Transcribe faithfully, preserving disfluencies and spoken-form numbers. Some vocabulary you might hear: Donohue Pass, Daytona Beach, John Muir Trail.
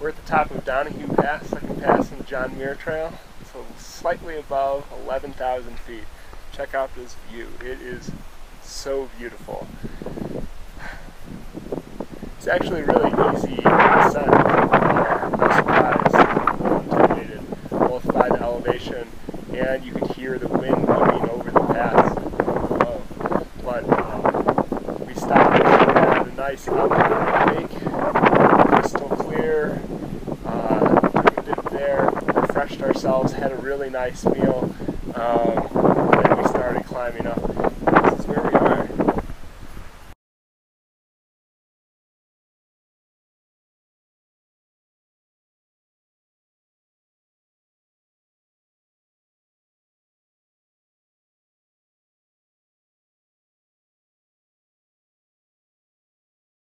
We're at the top of Donohue Pass, second pass in the John Muir Trail. So slightly above eleven thousand feet. Check out this view. It is so beautiful. It's actually really easy in the sun. No surprise. Intimidated both by the elevation and you can hear the wind blowing over the pass below. But um, we stopped at a nice outdoor lake, crystal clear. Uh, we did there, refreshed ourselves, had a really nice meal.